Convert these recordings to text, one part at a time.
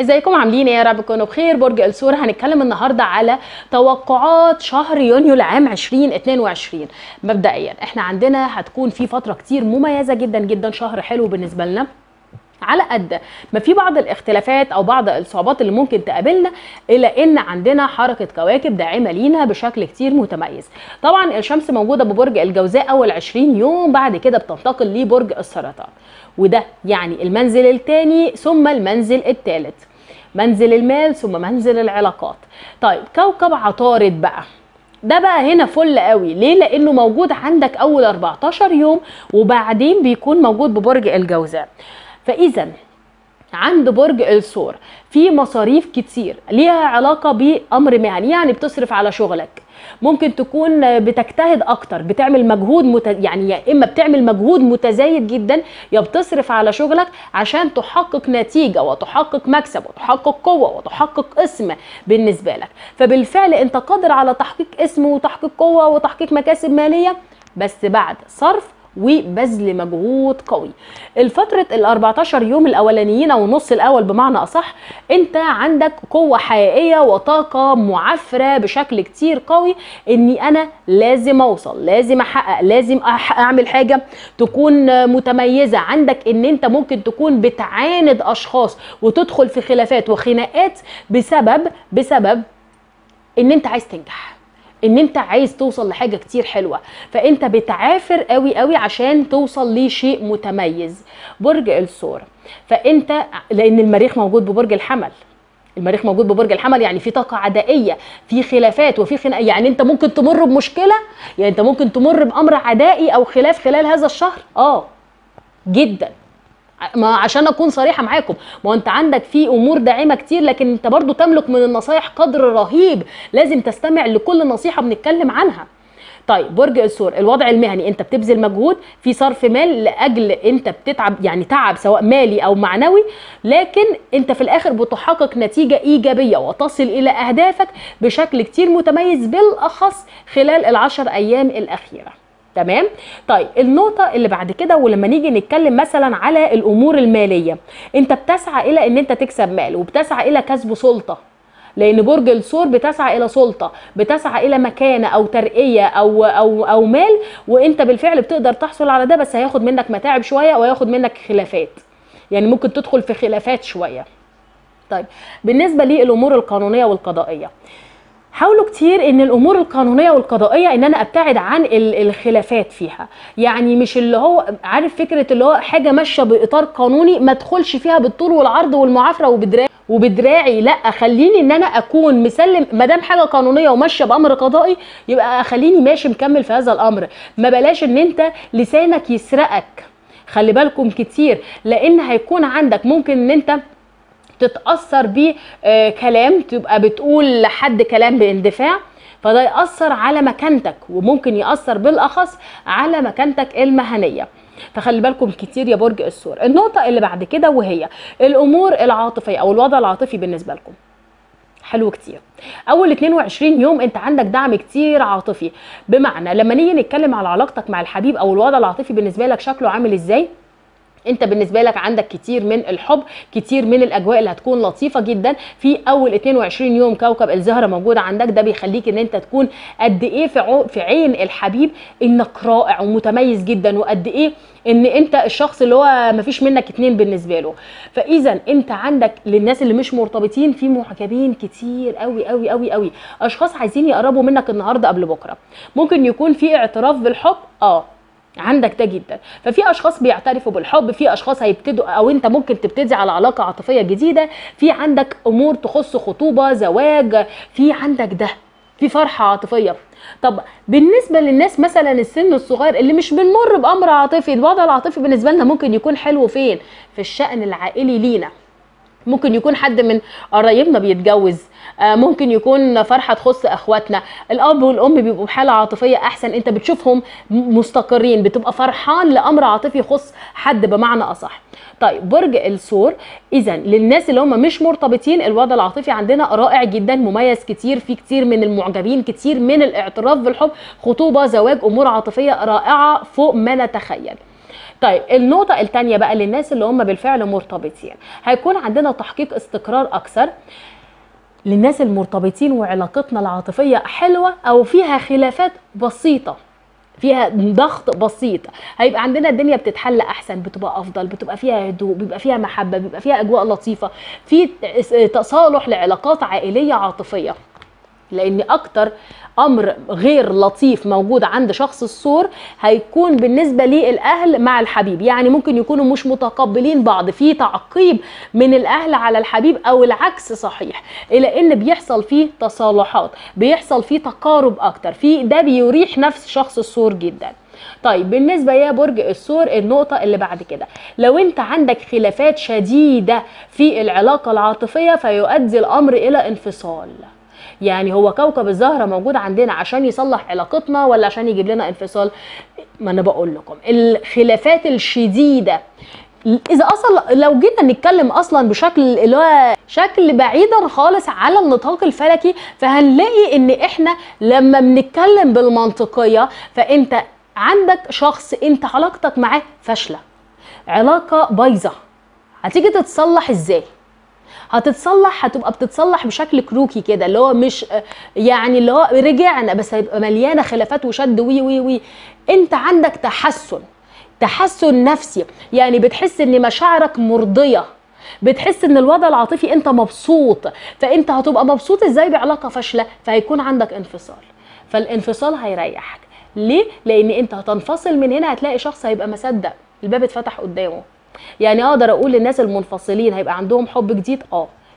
ازيكم عاملين ايه؟ يا رب تكونوا بخير. برج الثور هنتكلم النهارده على توقعات شهر يونيو العام 2022. مبدئيا احنا عندنا هتكون في فتره كتير مميزه جدا جدا، شهر حلو بالنسبه لنا، على قد ما في بعض الاختلافات او بعض الصعوبات اللي ممكن تقابلنا، الا ان عندنا حركه كواكب داعمه لينا بشكل كتير متميز. طبعا الشمس موجوده ببرج الجوزاء اول 20 يوم، بعد كده بتنتقل لبرج السرطان، وده يعني المنزل الثاني ثم المنزل الثالث، منزل المال ثم منزل العلاقات. طيب كوكب عطارد بقى، ده بقى هنا فل قوي، ليه؟ لانه موجود عندك اول 14 يوم وبعدين بيكون موجود ببرج الجوزاء. فإذا عند برج الثور في مصاريف كتير ليها علاقة بأمر مهني، يعني بتصرف على شغلك، ممكن تكون بتجتهد اكتر، بتعمل مجهود يعني يا اما بتعمل مجهود متزايد جدا، يا بتصرف على شغلك عشان تحقق نتيجه وتحقق مكسب وتحقق قوه وتحقق اسم بالنسبه لك. فبالفعل انت قادر على تحقيق اسم وتحقيق قوه وتحقيق مكاسب ماليه، بس بعد صرف وبذل مجهود قوي. الفترة ال14 يوم الاولانيين او النص الاول بمعنى اصح، انت عندك قوة حقيقية وطاقة معافرة بشكل كتير قوي، اني انا لازم اوصل، لازم احقق، لازم اعمل حاجة تكون متميزة. عندك ان انت ممكن تكون بتعاند اشخاص وتدخل في خلافات وخناقات بسبب ان انت عايز تنجح، ان انت عايز توصل لحاجه كتير حلوه، فانت بتعافر قوي قوي عشان توصل لشيء متميز. برج الثور فانت، لان المريخ موجود ببرج الحمل، المريخ موجود ببرج الحمل، يعني في طاقه عدائيه، في خلافات وفي خناقه، يعني انت ممكن تمر بمشكله، يعني انت ممكن تمر بامر عدائي او خلاف خلال هذا الشهر جدا. ما عشان اكون صريحه معاكم، ما انت عندك في امور داعمه كتير، لكن انت برضو تملك من النصايح قدر رهيب، لازم تستمع لكل نصيحه بنتكلم عنها. طيب برج الثور الوضع المهني، انت بتبذل مجهود في صرف مال، لاجل انت بتتعب، يعني تعب سواء مالي او معنوي، لكن انت في الاخر بتحقق نتيجه ايجابيه وتصل الى اهدافك بشكل كتير متميز، بالاخص خلال ال10 ايام الاخيره. تمام؟ طيب النقطة اللي بعد كده، ولما نيجي نتكلم مثلا على الأمور المالية، أنت بتسعى إلى إن أنت تكسب مال، وبتسعى إلى كسب سلطة، لأن برج الثور بتسعى إلى سلطة، بتسعى إلى مكانة أو ترقية أو مال، وأنت بالفعل بتقدر تحصل على ده، بس هياخد منك متاعب شوية وهياخد منك خلافات، يعني ممكن تدخل في خلافات شوية. طيب بالنسبة للأمور القانونية والقضائية، حاولوا كتير ان الامور القانونيه والقضائيه ان انا ابتعد عن الخلافات فيها، يعني مش اللي هو عارف فكره اللي هو حاجه ماشيه باطار قانوني ما ادخلش فيها بالطول والعرض والمعافره وبدراعي، لا، خليني ان انا اكون مسلم، ما دام حاجه قانونيه وماشيه بامر قضائي يبقى خليني ماشي مكمل في هذا الامر. ما بلاش ان انت لسانك يسرقك، خلي بالكم كتير، لان هيكون عندك ممكن ان انت تتأثر بكلام، تبقى بتقول لحد كلام باندفاع، فده يأثر على مكانتك، وممكن يأثر بالأخص على مكانتك المهنية، فخلي بالكم كتير يا برج الثور. النقطة اللي بعد كده وهي الأمور العاطفية أو الوضع العاطفي بالنسبة لكم حلو كتير. اول 22 يوم انت عندك دعم كتير عاطفي، بمعنى لما نيجي نتكلم على علاقتك مع الحبيب أو الوضع العاطفي بالنسبة لك شكله عامل ازاي، انت بالنسبه لك عندك كتير من الحب، كتير من الاجواء اللي هتكون لطيفه جدا في اول 22 يوم. كوكب الزهره موجود عندك، ده بيخليك ان انت تكون قد ايه في عين الحبيب انك رائع ومتميز جدا، وقد ايه ان انت الشخص اللي هو مفيش منك اتنين بالنسبه له. فاذا انت عندك للناس اللي مش مرتبطين في معجبين كتير قوي قوي قوي قوي، اشخاص عايزين يقربوا منك النهارده قبل بكره، ممكن يكون في اعتراف بالحب، عندك ده جدا، ففي اشخاص بيعترفوا بالحب، في اشخاص هيبتدوا او انت ممكن تبتدي على علاقه عاطفيه جديده، في عندك امور تخص خطوبه، زواج، في عندك ده، في فرحه عاطفيه. طب بالنسبه للناس مثلا السن الصغير اللي مش بنمر بامر عاطفي، الوضع العاطفي بالنسبه لنا ممكن يكون حلو فين؟ في الشأن العائلي لينا، ممكن يكون حد من قرايبنا بيتجوز، ممكن يكون فرحه تخص اخواتنا، الاب والام بيبقوا بحاله عاطفيه احسن، انت بتشوفهم مستقرين، بتبقى فرحان لامر عاطفي يخص حد بمعنى اصح. طيب برج الثور اذا للناس اللي هم مش مرتبطين الوضع العاطفي عندنا رائع جدا، مميز كتير، في كتير من المعجبين، كتير من الاعتراف بالحب، خطوبه، زواج، امور عاطفيه رائعه فوق ما نتخيل. طيب النقطه الثانيه بقى للناس اللي هم بالفعل مرتبطين، هيكون عندنا تحقيق استقرار اكثر للناس المرتبطين وعلاقتنا العاطفيه حلوه او فيها خلافات بسيطه، فيها ضغط بسيط، هيبقى عندنا الدنيا بتتحل احسن، بتبقى افضل، بتبقى فيها هدوء، بيبقى فيها محبه، بيبقى فيها اجواء لطيفه، في تصالح لعلاقات عائليه عاطفيه. لان اكتر امر غير لطيف موجود عند شخص الثور هيكون بالنسبه ليه الاهل مع الحبيب، يعني ممكن يكونوا مش متقبلين بعض، في تعقيب من الاهل على الحبيب او العكس صحيح، الى ان بيحصل فيه تصالحات، بيحصل فيه تقارب اكتر، في ده بيريح نفس شخص الثور جدا. طيب بالنسبه يا برج الثور النقطه اللي بعد كده، لو انت عندك خلافات شديده في العلاقه العاطفيه فيؤدي الامر الى انفصال. يعني هو كوكب الزهرة موجود عندنا عشان يصلح علاقتنا ولا عشان يجيب لنا انفصال؟ ما انا بقول لكم الخلافات الشديدة اذا اصلا لو جينا نتكلم اصلا بشكل اللي هو شكل بعيدا خالص على النطاق الفلكي، فهنلاقي ان احنا لما بنتكلم بالمنطقية فانت عندك شخص انت علاقتك معاه فاشلة، علاقة بايظة، هتيجي تتصلح ازاي؟ هتتصلح هتبقى بتتصلح بشكل كروكي كده اللي هو مش يعني اللي هو رجعنا، بس هيبقى مليانه خلافات وشد وي وي وي. انت عندك تحسن نفسي، يعني بتحس ان مشاعرك مرضيه، بتحس ان الوضع العاطفي انت مبسوط، فانت هتبقى مبسوط ازاي بعلاقه فاشله؟ فهيكون عندك انفصال، فالانفصال هيريحك. ليه؟ لان انت هتنفصل من هنا هتلاقي شخص هيبقى مصدق الباب اتفتح قدامه. يعني اقدر اقول للناس المنفصلين هيبقى عندهم حب جديد،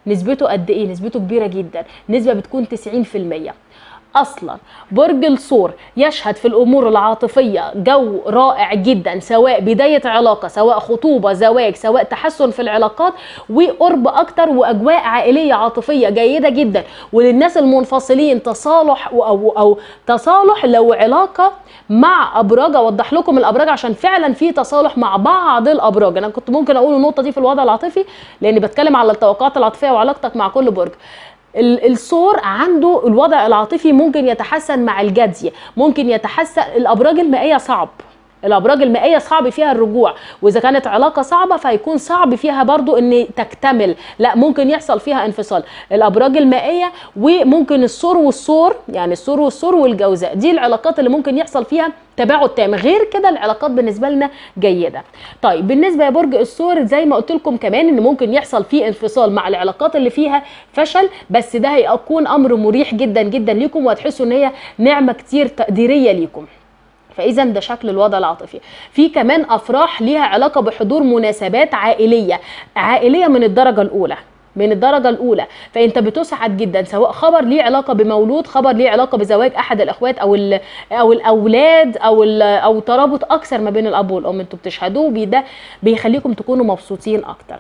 نسبته قد ايه؟ نسبته كبيره جدا، نسبه بتكون 90%. اصلا برج الثور يشهد في الامور العاطفيه جو رائع جدا، سواء بدايه علاقه، سواء خطوبه، زواج، سواء تحسن في العلاقات وقرب اكتر واجواء عائليه عاطفيه جيده جدا. وللناس المنفصلين تصالح او تصالح لو علاقه مع ابراج. اوضح لكم الابراج عشان فعلا في تصالح مع بعض الابراج. انا كنت ممكن اقول النقطه دي في الوضع العاطفي لاني بتكلم على التوقعات العاطفيه وعلاقتك مع كل برج. الثور عنده الوضع العاطفي ممكن يتحسن مع الجدي، ممكن يتحسن. الابراج المائيه صعب، الابراج المائيه صعب فيها الرجوع، واذا كانت علاقه صعبه فهيكون صعب فيها برضو ان تكتمل، لا ممكن يحصل فيها انفصال. الابراج المائيه وممكن الثور والثور والجوزاء، دي العلاقات اللي ممكن يحصل فيها تباعد تام. غير كده العلاقات بالنسبه لنا جيده. طيب بالنسبه يا برج الثور زي ما قلت لكم كمان ان ممكن يحصل فيه انفصال مع العلاقات اللي فيها فشل، بس ده هيكون امر مريح جدا جدا ليكم، وهتحسوا ان هي نعمه كتير تقديريه ليكم. فاذا ده شكل الوضع العاطفي. في كمان افراح ليها علاقه بحضور مناسبات عائليه من الدرجه الاولى، فانت بتسعد جدا، سواء خبر ليه علاقه بمولود، خبر ليه علاقه بزواج احد الاخوات او الاولاد او ترابط اكثر ما بين الاب والام، انتوا بتشهدوه ده بيخليكم تكونوا مبسوطين اكتر.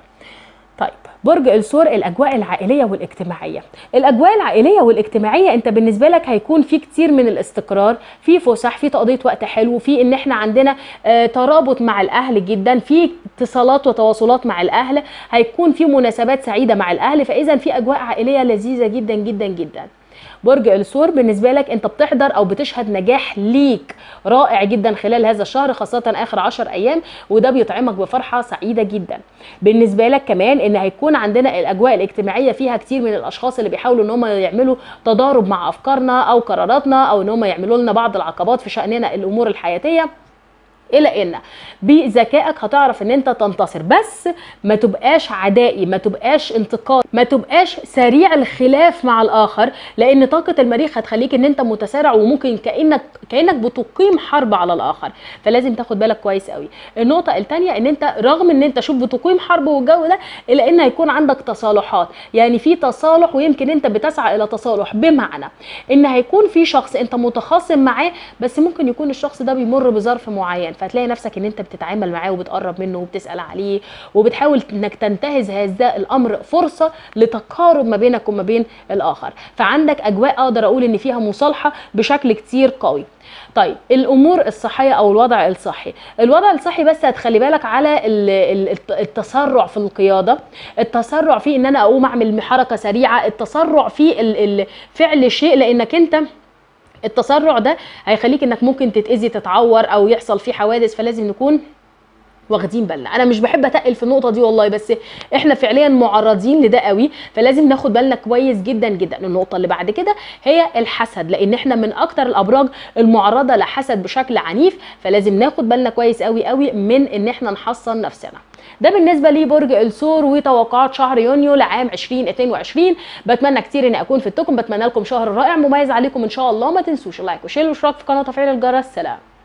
طيب برج الثور الاجواء العائليه والاجتماعيه. الاجواء العائليه والاجتماعيه انت بالنسبه لك هيكون في كتير من الاستقرار، في فسح، في تقضيه وقت حلو، في ان احنا عندنا ترابط مع الاهل جدا، في اتصالات وتواصلات مع الاهل، هيكون في مناسبات سعيده مع الاهل، فاذا في اجواء عائليه لذيذه جدا جدا جدا. برج الثور بالنسبه لك انت بتحضر او بتشهد نجاح ليك رائع جدا خلال هذا الشهر، خاصه اخر 10 ايام، وده بيطعمك بفرحه سعيده جدا. بالنسبه لك كمان ان هيكون عندنا الاجواء الاجتماعيه فيها كتير من الاشخاص اللي بيحاولوا ان هم يعملوا تضارب مع افكارنا او قراراتنا، او ان هم يعملوا لنا بعض العقبات في شاننا الامور الحياتيه، الى ان بذكائك هتعرف ان انت تنتصر، بس ما تبقاش عدائي، ما تبقاش انتقاد، ما تبقاش سريع الخلاف مع الاخر، لان طاقه المريخ هتخليك ان انت متسارع، وممكن كانك بتقيم حرب على الاخر، فلازم تاخد بالك كويس قوي. النقطه الثانيه ان انت رغم ان انت بتقيم حرب والجو ده، الا ان هيكون عندك تصالحات، يعني في تصالح، ويمكن انت بتسعى الى تصالح، بمعنى ان هيكون في شخص انت متخاصم معاه، بس ممكن يكون الشخص ده بيمر بظرف معين، فهتلاقي نفسك ان انت بتتعامل معاه وبتقرب منه وبتسال عليه وبتحاول انك تنتهز هذا الامر فرصه لتقارب ما بينك وما بين الاخر، فعندك اجواء اقدر اقول ان فيها مصالحه بشكل كتير قوي. طيب الامور الصحيه او الوضع الصحي، بس هتخلي بالك على التسرع في القياده، التسرع في ان انا اقوم اعمل حركه سريعه، التسرع في فعل شيء، لانك انت التسرع ده هيخليك انك ممكن تتأذي، تتعور، او يحصل فيه حوادث، فلازم نكون واخدين بالنا. انا مش بحب اتقل في النقطه دي والله، بس احنا فعليا معرضين لده قوي، فلازم ناخد بالنا كويس جدا جدا. النقطه اللي بعد كده هي الحسد، لان احنا من اكتر الابراج المعرضه لحسد بشكل عنيف، فلازم ناخد بالنا كويس قوي قوي من ان احنا نحصن نفسنا. ده بالنسبه لبرج الثور وتوقعات شهر يونيو لعام 2022. بتمنى كتير ان اكون فدتكم، بتمنى لكم شهر رائع مميز عليكم ان شاء الله. ما تنسوش اللايك وشير واشتراك في القناه وتفعيل الجرس. سلام.